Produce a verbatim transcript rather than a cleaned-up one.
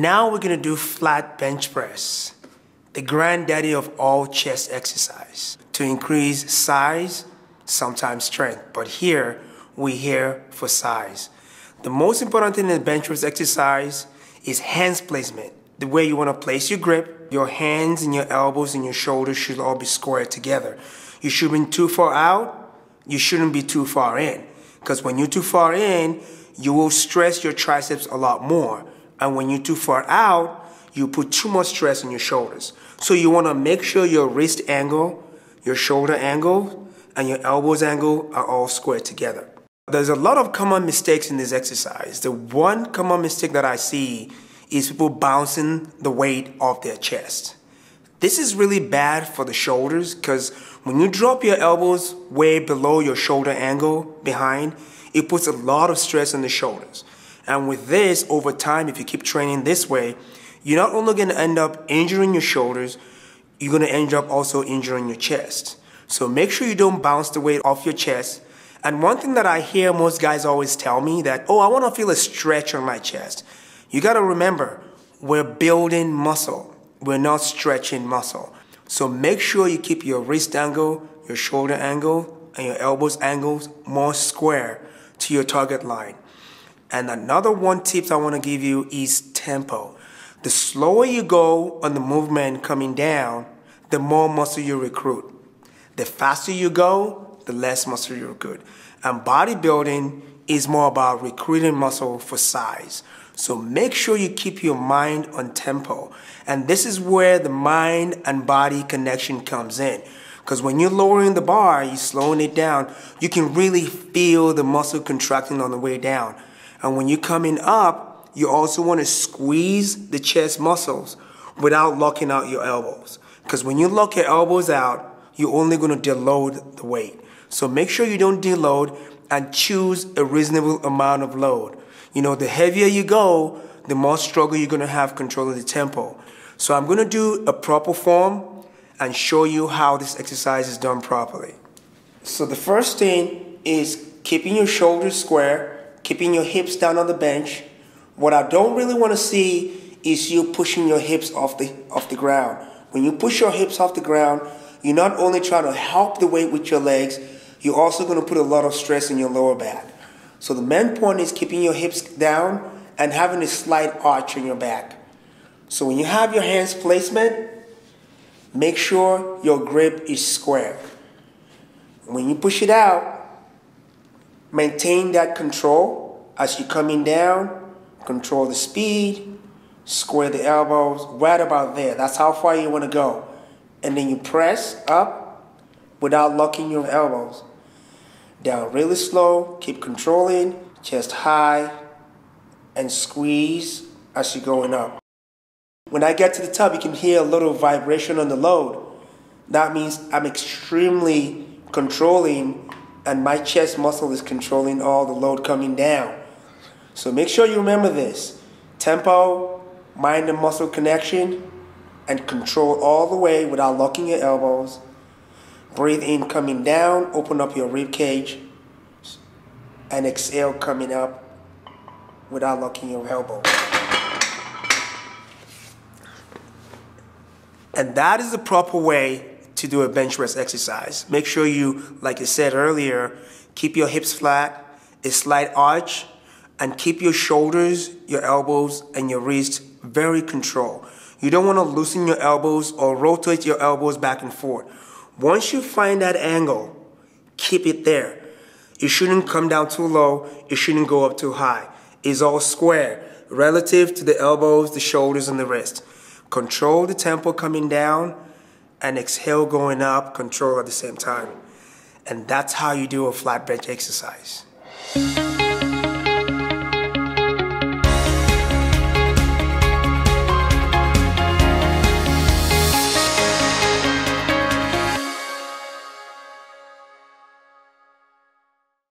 Now we're gonna do flat bench press, the granddaddy of all chest exercise, to increase size, sometimes strength, but here we're here for size. The most important thing in the bench press exercise is hands placement. The way you want to place your grip, your hands and your elbows and your shoulders should all be squared together. You shouldn't be too far out, you shouldn't be too far in, because when you're too far in, you will stress your triceps a lot more. And when you're too far out, you put too much stress on your shoulders. So you want to make sure your wrist angle, your shoulder angle, and your elbows angle are all squared together. There's a lot of common mistakes in this exercise. The one common mistake that I see is people bouncing the weight off their chest. This is really bad for the shoulders, because when you drop your elbows way below your shoulder angle behind, it puts a lot of stress on the shoulders. And with this, over time, if you keep training this way, you're not only gonna end up injuring your shoulders, you're gonna end up also injuring your chest. So make sure you don't bounce the weight off your chest. And one thing that I hear most guys always tell me that, oh, I wanna feel a stretch on my chest. You gotta remember, we're building muscle. We're not stretching muscle. So make sure you keep your wrist angle, your shoulder angle, and your elbows angles more square to your target line. And another one tip I wanna give you is tempo. The slower you go on the movement coming down, the more muscle you recruit. The faster you go, the less muscle you recruit. And bodybuilding is more about recruiting muscle for size. So make sure you keep your mind on tempo. And this is where the mind and body connection comes in. Because when you're lowering the bar, you're slowing it down, you can really feel the muscle contracting on the way down. And when you're coming up, you also want to squeeze the chest muscles without locking out your elbows. Because when you lock your elbows out, you're only going to deload the weight. So make sure you don't deload and choose a reasonable amount of load. You know, the heavier you go, the more struggle you're going to have controlling the tempo. So I'm going to do a proper form and show you how this exercise is done properly. So the first thing is keeping your shoulders square, keeping your hips down on the bench. What I don't really want to see is you pushing your hips off the, off the ground. When you push your hips off the ground, you're not only trying to help the weight with your legs, you're also going to put a lot of stress in your lower back. So the main point is keeping your hips down and having a slight arch in your back. So when you have your hands placement, make sure your grip is square. When you push it out, maintain that control as you're coming down, control the speed, square the elbows, right about there. That's how far you want to go. And then you press up without locking your elbows. Down really slow, keep controlling, chest high, and squeeze as you're going up. When I get to the top, you can hear a little vibration on the load. That means I'm extremely controlling and my chest muscle is controlling all the load coming down. So make sure you remember this. Tempo, mind and muscle connection, and control all the way without locking your elbows. Breathe in coming down, open up your rib cage, and exhale coming up without locking your elbow. And that is the proper way to do a bench press exercise. Make sure you, like I said earlier, keep your hips flat, a slight arch, and keep your shoulders, your elbows, and your wrists very controlled. You don't want to loosen your elbows or rotate your elbows back and forth. Once you find that angle, keep it there. It shouldn't come down too low. It shouldn't go up too high. It's all square relative to the elbows, the shoulders, and the wrist. Control the tempo coming down and exhale going up, control at the same time. And that's how you do a flat bench exercise.